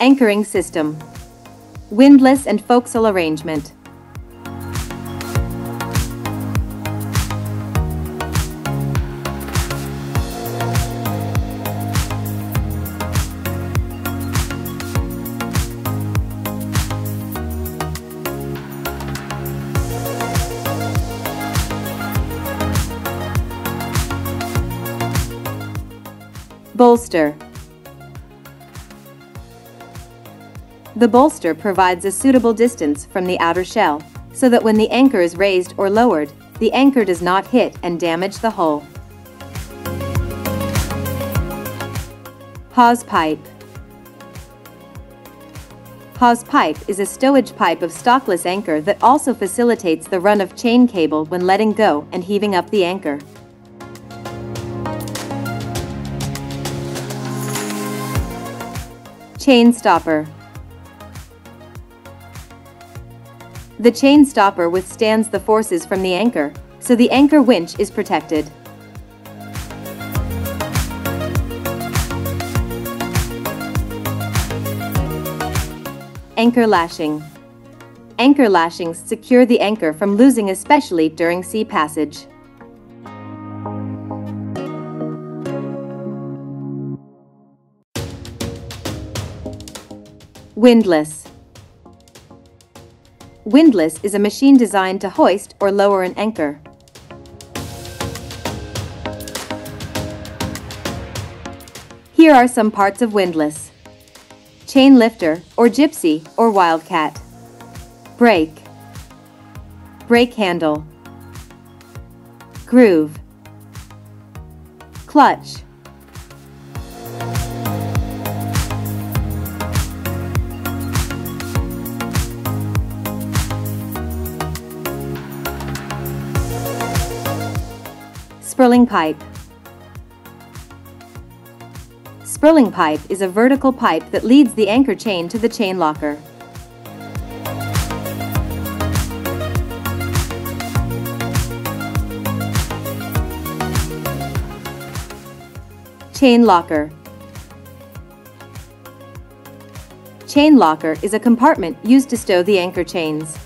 Anchoring system. Windlass and fo'c'sle arrangement. Bolster. The bolster provides a suitable distance from the outer shell, so that when the anchor is raised or lowered, the anchor does not hit and damage the hull. Hawse pipe. Hawse pipe is a stowage pipe of stockless anchor that also facilitates the run of chain cable when letting go and heaving up the anchor. Chain stopper. The chain stopper withstands the forces from the anchor, so the anchor winch is protected. Anchor lashing. Anchor lashings secure the anchor from losing, especially during sea passage. Windlass. Windlass is a machine designed to hoist or lower an anchor. Here are some parts of windlass: chain lifter, or gypsy, or wildcat. Brake. Brake handle. Groove. Clutch. Spurling pipe. Spurling pipe is a vertical pipe that leads the anchor chain to the chain locker. Chain locker. Chain locker is a compartment used to stow the anchor chains.